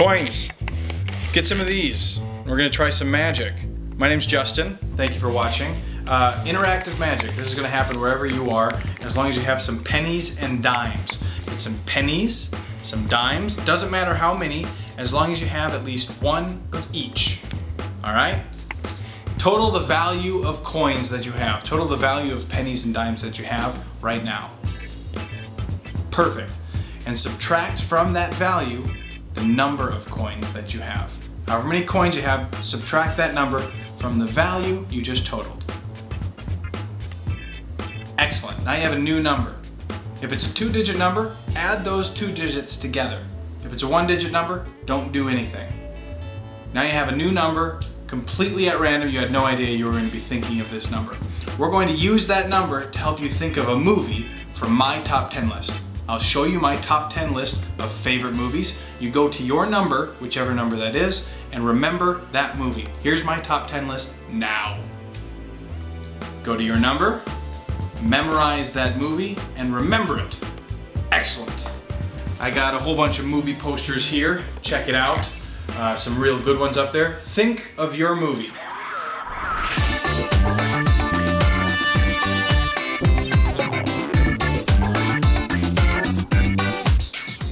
Coins. Get some of these. We're gonna try some magic. My name's Justin. Thank you for watching. Interactive magic. This is gonna happen wherever you are, as long as you have some pennies and dimes. Get some pennies, some dimes. Doesn't matter how many, as long as you have at least one of each. All right? Total the value of coins that you have. Total the value of pennies and dimes that you have right now. Perfect. And subtract from that value the number of coins that you have. However many coins you have, subtract that number from the value you just totaled. Excellent. Now you have a new number. If it's a two-digit number, add those two digits together. If it's a one-digit number, don't do anything. Now you have a new number. Completely at random, you had no idea you were going to be thinking of this number. We're going to use that number to help you think of a movie from my top 10 list. I'll show you my top 10 list of favorite movies. You go to your number, whichever number that is, and remember that movie. Here's my top 10 list now. Go to your number, memorize that movie, and remember it. Excellent. I got a whole bunch of movie posters here. Check it out. Some real good ones up there. Think of your movie.